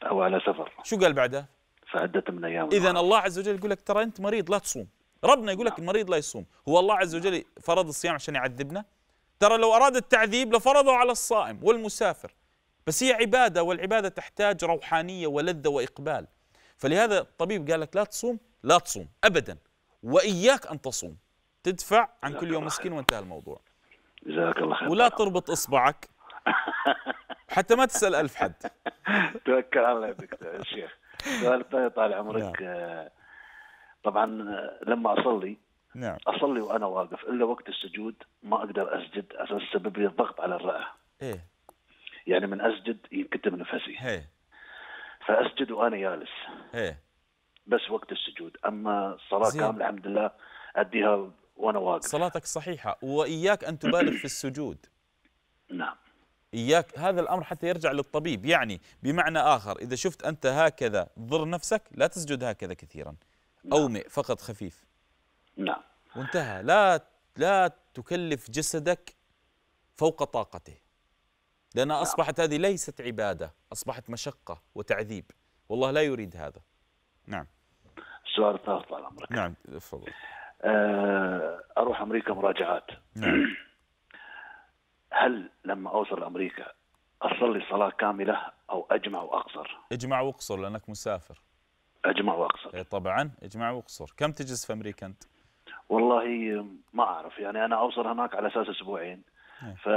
أو على سفر. شو قال بعدها؟ فعدة من أيام. إذا الله عز وجل يقول لك ترى أنت مريض لا تصوم. ربنا يقول لك نعم. المريض لا يصوم. هو الله عز وجل فرض الصيام عشان يعذبنا؟ ترى لو أراد التعذيب لفرضه على الصائم والمسافر. بس هي عبادة، والعبادة تحتاج روحانية ولذة وإقبال. فلهذا الطبيب قال لك لا تصوم، لا تصوم أبدا، وإياك أن تصوم. تدفع عن كل يوم مسكين وانتهى الموضوع. جزاك الله خير. ولا تربط إصبعك حتى ما تسأل ألف حد. توكل على الله يا دكتور يا شيخ. سؤال طال عمرك. نعم. طبعا لما أصلي نعم. أصلي وأنا واقف إلا وقت السجود ما أقدر أسجد عشان سبب لي الضغط على الرئة. إيه. يعني من أسجد ينكتم نفسي. إيه. فأسجد وأنا جالس. إيه. بس وقت السجود، أما الصلاة كاملة الحمد لله أديها وأنا واقف. صلاتك صحيحة، وإياك أن تبالغ في السجود. نعم. إياك هذا الأمر حتى يرجع للطبيب، يعني بمعنى آخر إذا شفت أنت هكذا ضر نفسك لا تسجد هكذا كثيرا. نعم. أومئ فقط خفيف. نعم. وانتهى. لا لا تكلف جسدك فوق طاقته، لأنها أصبحت هذه ليست عبادة، أصبحت مشقة وتعذيب، والله لا يريد هذا. نعم. السؤال الثالث طال عمرك. نعم تفضل. أروح أمريكا مراجعات. نعم. هل لما أوصل أمريكا أصلي صلاة كاملة أو أجمع وأقصر؟ أجمع وأقصر لأنك مسافر. أجمع وأقصر. إيه طبعا أجمع وأقصر. كم تجلس في أمريكا أنت؟ والله ما أعرف، يعني أنا أوصل هناك على أساس أسبوعين. إيه. ف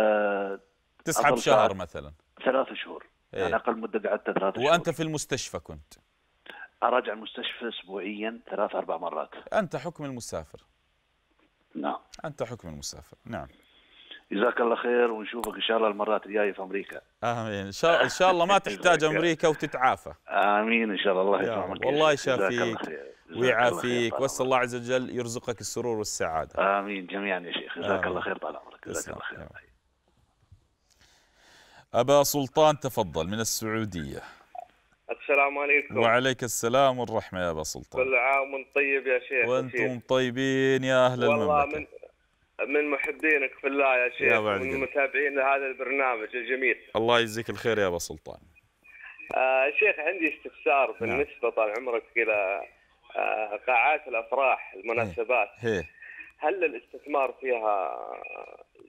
تسحب شهر مثلا. ثلاث شهور. إيه. يعني أقل مدة قعدت ثلاث شهور. وأنت في المستشفى كنت؟ أراجع المستشفى أسبوعيا ثلاث أربع مرات. أنت حكم المسافر. نعم. أنت حكم المسافر، نعم. جزاك الله خير ونشوفك إن شاء الله المرات الجاية في أمريكا. آمين. إن شاء, إن شاء الله ما تحتاج أمريكا وتتعافى. آمين إن شاء الله. الله يسلمك. والله يشافيك ويعافيك، وأسأل الله عز وجل يرزقك السرور والسعادة. آمين جميعا يا شيخ. جزاك الله خير طال عمرك. جزاك الله خير. أبا سلطان تفضل من السعودية. السلام عليكم. وعليك السلام والرحمة يا أبا سلطان. كل عام وأنتم طيب يا شيخ. وأنتم طيبين يا أهل والله المملكة. والله من محبينك في الله يا شيخ ومن متابعين لهذا البرنامج الجميل. الله يجزيك الخير يا أبو سلطان. آه شيخ عندي استفسار بالنسبة طال عمرك إلى آه قاعات الأفراح المناسبات. هي. هي. هل الاستثمار فيها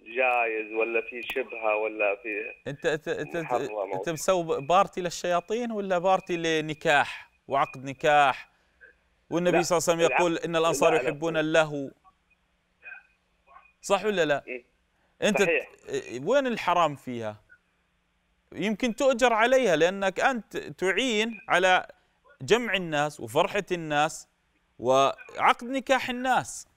جايز ولا في شبهة ولا في أنت أنت أنت, انت مسوي بارتي للشياطين ولا بارتي لنكاح وعقد نكاح؟ والنبي صلى الله عليه وسلم يقول إن الأنصار يحبون اللهو. صح ولا لا؟ إيه؟ انت صحيح. وين الحرام فيها؟ يمكن تؤجر عليها لانك انت تعين على جمع الناس وفرحه الناس وعقد نكاح الناس.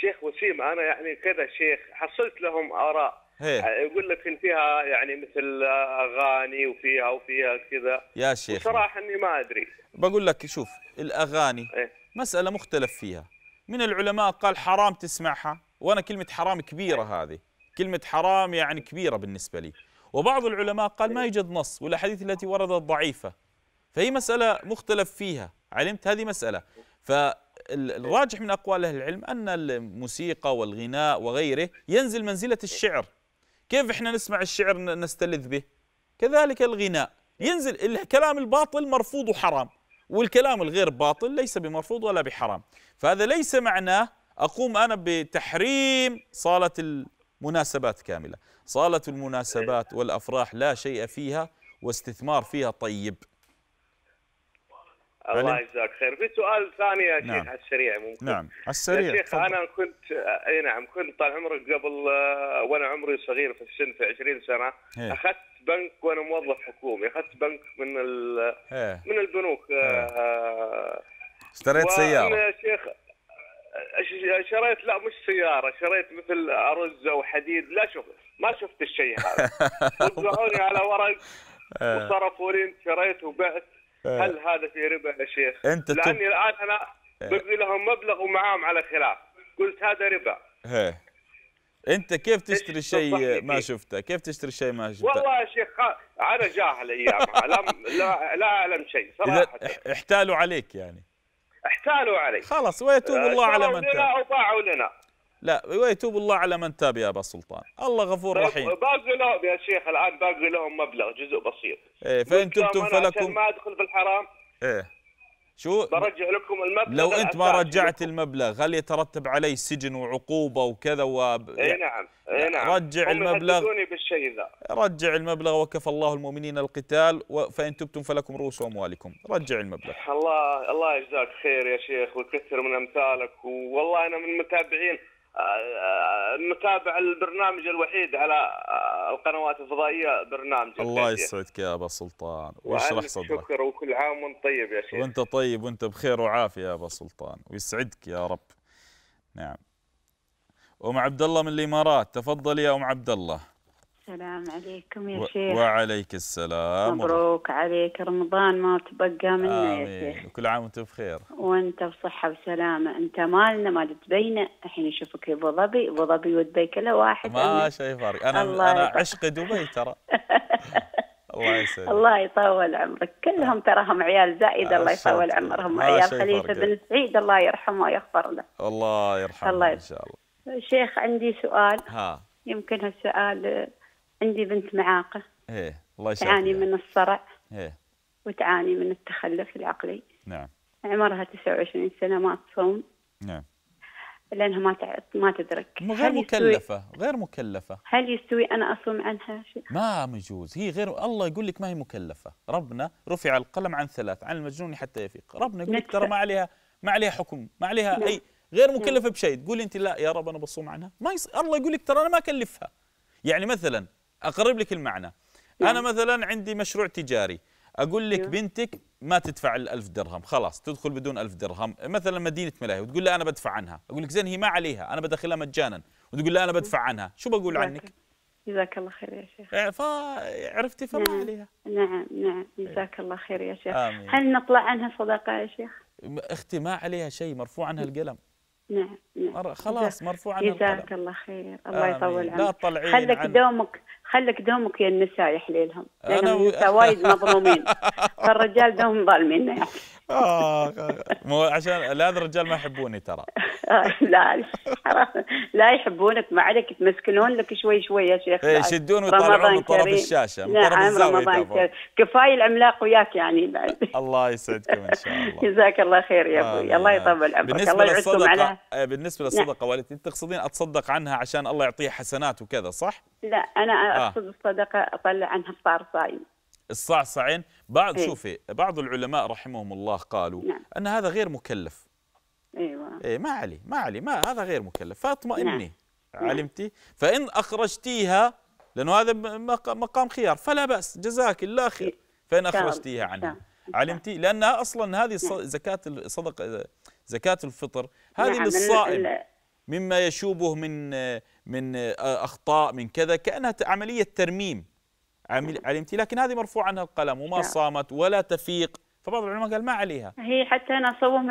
شيخ وسيم انا يعني كذا شيخ حصلت لهم اراء يعني يقول لك ان فيها يعني مثل اغاني وفيها وفيها كذا يا شيخ. بصراحه اني ما ادري. بقول لك شوف الاغاني إيه؟ مساله مختلف فيها. من العلماء قال حرام تسمعها، وأنا كلمة حرام كبيرة هذه، كلمة حرام يعني كبيرة بالنسبة لي. وبعض العلماء قال ما يوجد نص والأحاديث التي وردت ضعيفة، فهي مسألة مختلف فيها. علمت؟ هذه مسألة. فالراجح من أقوال أهل العلم أن الموسيقى والغناء وغيره ينزل منزلة الشعر. كيف إحنا نسمع الشعر نستلذ به؟ كذلك الغناء ينزل. الكلام الباطل مرفوض وحرام، والكلام الغير باطل ليس بمرفوض ولا بحرام. فهذا ليس معناه أقوم أنا بتحريم صالة المناسبات كاملة. صالة المناسبات والأفراح لا شيء فيها واستثمار فيها طيب. الله يجزاك خير. في سؤال ثاني يا شيخ. نعم. على السريع ممكن. نعم على السريع. يا شيخ أنا كنت أي نعم كنت طال عمرك قبل وأنا عمري صغير في السن في عشرين سنة هي. أخذت بنك وأنا موظف حكومي، أخذت بنك من من البنوك. آه اشتريت سيارة يا شيخ. شريت لا مش سيارة، شريت مثل أرز وحديد. لا شوف ما شفت الشيء هذا. وزعوني على ورق وصرفوا لي شريت وبعت. هل هذا في ربا يا شيخ؟ انت لاني تب... الان انا ببني لهم مبلغ ومعاهم على خلاف، قلت هذا ربا. هي. انت كيف تشتري شيء ما شفته؟ كيف تشتري شيء ما شفته؟ والله يا شيخ انا جاهل ايامها. لا لا اعلم شيء صراحه. احتالوا عليك يعني. احتالوا علي. خلاص ويتوب الله على من تاب. وباعوا لنا. لا ويتوب الله على من تاب يا ابا سلطان، الله غفور رحيم. باقي لهم يا شيخ الان باقي لهم مبلغ جزء بسيط. ايه فان تبتم فلكم. عشان ما ادخل بالحرام. ايه شو؟ برجع لكم المبلغ. لو انت ما رجعت لكم المبلغ هل يترتب عليه سجن وعقوبه وكذا و اي نعم اي نعم. رجع المبلغ. هم بالشيء ذا. رجع المبلغ وكفى الله المؤمنين القتال فان تبتم فلكم رؤوس اموالكم. رجع المبلغ. الله الله يجزاك خير يا شيخ ويكثر من امثالك. والله انا من متابعين متابع البرنامج الوحيد على القنوات الفضائية برنامج. الله يسعدك يا أبا سلطان ويشرح صدرك. شكر وكل عام وانت طيب يا شيخ. وانت طيب وانت بخير وعافية يا أبا سلطان ويسعدك يا رب. نعم. أم عبد الله من الإمارات، تفضلي يا أم عبد الله. السلام عليكم يا شيخ. وعليك السلام. مبروك عليك رمضان ما تبقى منا يا شيخ. وكل عام وانت بخير. وانت بصحة وسلامة، انت مالنا ما تبينا، الحين اشوفك ابو ظبي، ابو ظبي ودبي كلها واحد. ما شي فرق، انا انا عشق دبي ترى. الله يسلمك. الله يطول عمرك، كلهم تراهم عيال زائد الله يطول عمرهم، عيال خليفة بن سعيد الله يرحمه ويغفر له. الله يرحمه ان شاء الله. شيخ عندي سؤال. ها. يمكن هالسؤال. عندي بنت معاقة. ايه الله يسعدك. تعاني من الصرع. ايه وتعاني من التخلف العقلي. نعم. عمرها تسعة وعشرين سنة ما تصوم. نعم. لأنها ما ما تدرك. غير مكلفة، غير مكلفة. هل يستوي أنا أصوم عنها شيء؟ ما يجوز، هي غير الله يقول لك ما هي مكلفة، ربنا رفع القلم عن ثلاث، عن المجنون حتى يفيق، ربنا يقول لك ترى ما عليها ما عليها حكم، ما عليها. نعم. أي غير مكلفة. نعم. بشيء، تقولي أنت لا يا رب أنا بصوم عنها، ما يص... الله يقول لك ترى أنا ما أكلفها. يعني مثلا أقرب لك المعنى. نعم. أنا مثلا عندي مشروع تجاري، أقول لك نعم. بنتك ما تدفع الألف درهم، خلاص تدخل بدون ألف درهم، مثلا مدينة ملاهي وتقول لها أنا بدفع عنها، أقول لك زين هي ما عليها، أنا بدخلها مجانا، وتقول لها أنا بدفع عنها، شو بقول جزاك عنك؟ جزاك الله خير يا شيخ. فعرفتي فما نعم. عليها. نعم نعم جزاك الله خير يا شيخ. آمين. هل نطلع عنها صدقة يا شيخ؟ أختي ما عليها شيء، مرفوع عنها القلم. نعم نعم خلاص مرفوع عنها. جزاك الله خير. الله يطول عمرك. لا تطلعين. خلك دومك خلك دومك يا النساء يا حليلهم، لأنهم النساء وايد مظلومين، فالرجال دوم ظالمين يعني. اه مو عشان لا هذا الرجال ما يحبوني ترى. لا لا يحبونك، ما عليك يتمسكنون لك شوي شوي يا شيخ. ايه يشدون ويطلعون من طرف الشاشة، من طرف الزاوية. نعم رمضان كفاية العملاق وياك يعني بعد. الله يسعدكم ان شاء الله. جزاك الله خير يا ابوي، الله يطول عمرك، الله يعزكم عليها. بالنسبة للصدقة والدتي تقصدين أتصدق عنها عشان الله يعطيها حسنات وكذا صح؟ لا أنا أقصد آه. الصدقة أطلع عنها الصعصعين. الصعصعين بعض إيه؟ شوفي بعض العلماء رحمهم الله قالوا نعم. أن هذا غير مكلف. أيوة. إيه ما علي ما علي ما هذا غير مكلف فاطمئني. نعم. علمتي؟ فإن أخرجتيها لأنه هذا مقام خيار فلا بأس جزاك الله خير. فإن أخرجتيها عنها علمتي؟ لأنها أصلا هذه نعم. زكاة الصدقة زكاة الفطر هذه نعم. للصائم مما يشوبه من من أخطاء من كذا كأنها عملية ترميم علمتي لكن هذه مرفوع عنها القلم وما صامت ولا تفيق فبعض العلماء قال ما عليها هي حتى أنا أصوم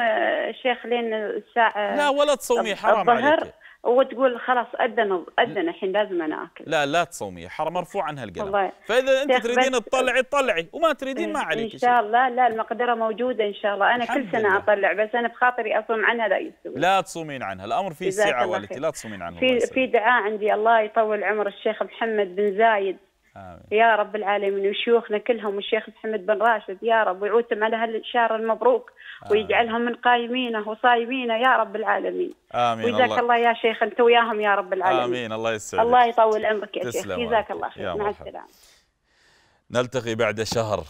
الشيخ لين الساعة لا ولا تصومي حرام عليك وتقول خلاص اذن اذن الحين لازم انا اكل. لا لا تصومي، حرام، مرفوع عنها القلم. فاذا انت تريدين تطلعي تطلعي، وما تريدين ما عليك ان شاء الله. لا المقدره موجوده ان شاء الله، انا كل سنه الله. اطلع، بس انا بخاطري اصوم عنها لا يستوي. لا تصومين عنها، الامر فيه سعه والدتي، لا تصومين عنها. في في دعاء عندي، الله يطول عمر الشيخ محمد بن زايد، آمين يا رب العالمين، وشيوخنا كلهم، والشيخ محمد بن راشد يا رب، ويعودهم على هالشهر المبروك، آمين، ويجعلهم من قايمينه وصايمينه يا رب العالمين. امين. وجزاك الله يا شيخ انت وياهم يا رب العالمين. امين. الله يسعدك، الله يطول عمرك يا شيخ، جزاك الله خير، مع السلامه. نلتقي بعد شهر،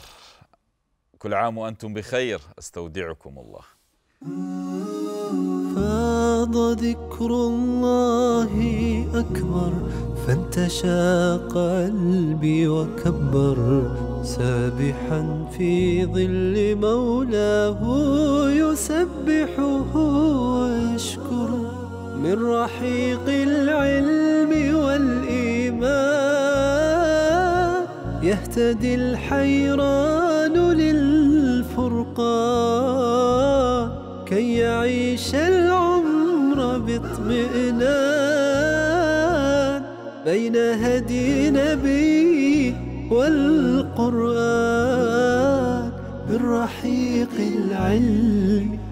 كل عام وانتم بخير، استودعكم الله. فاض ذكر الله اكبر، فانتشى قلبي وكبر، سابحا في ظل مولاه يسبحه ويشكره، من رحيق العلم والإيمان يهتدي الحيران للفرقان، كي يعيش العمر باطمئنان بين هدي نبي والقرآن، بالرحيق العلم